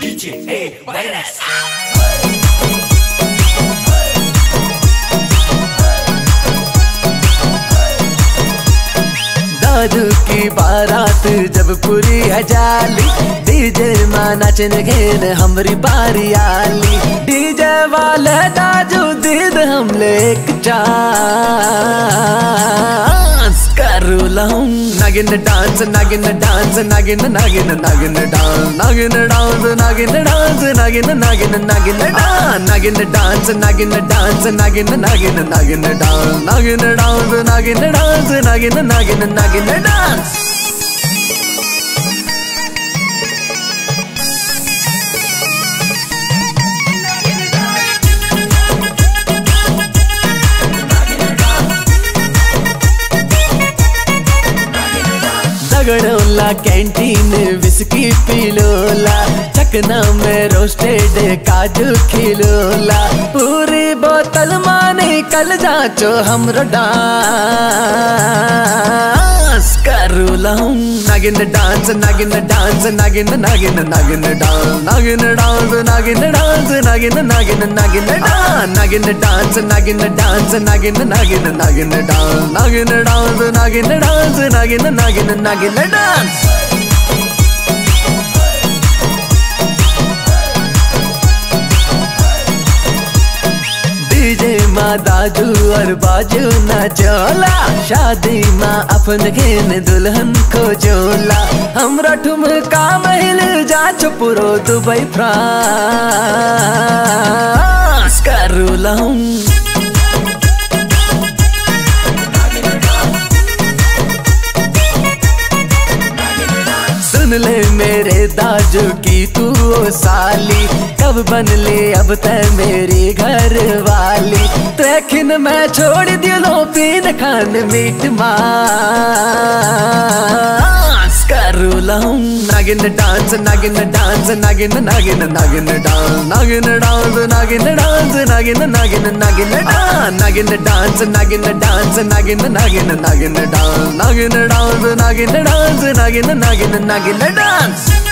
DJ Virus दादू की बारात जब पूरी है जाली डीजे मां नाचन घेन हमरी बारी आली। डीजे वाले दादू दीद हम लेक चांस करू लहूं। नागिन डांस नागिन डांस नागिन नागिन नागिन डांस नागिन डांस नागिन डांस नागिन नागिन नागिन डांस नागिन डांस नागिन डांस नागिन नागिन नागिन डांस नागिन डांस नागिन डांस नागिन नागिन नागिन डांस। दगड़ोला कैंटीन विस्की पिलोला चकना में रोस्टेड काजू खिलोला पूरी बोतल माने कल जाचो हमरो डांस करू लहूं। नागिन डांस नागिन डांस नागिन नागिन नागिन डांस नागिन डांस नागिन डांस नागिन नागिन नागिन डांस नागिन डांस नागिन डांस नागिन नागिन नागिन डांस नागिन डांस नागिन डांस नागिन नागिन नागिन डांस। डीजे माँ दाजू और बाजू नचोला शादी माँ अपन घेन दुल्हन को जोला हमरा ठुमका महल जा छुपुरो दुबई फ्रांस करू लहूं। सुन ले मेरे दाजू की तू ओ साली कब बन ले अब तय मेरी घर वाली तखिन मैं छोड़ दिलो पीन खान मीट मांस करू लहूं। नागिन डांस नागिन डांस नागिन नागिन नागिन डांस नागिन डांस नागिन डांस नागिन नागिन नागिन डांस नागिन डांस नागिन डांस नागिन नागिन नागिन डांस नागिन डांस नागिन डांस नागिन नागिन नागिन डांस।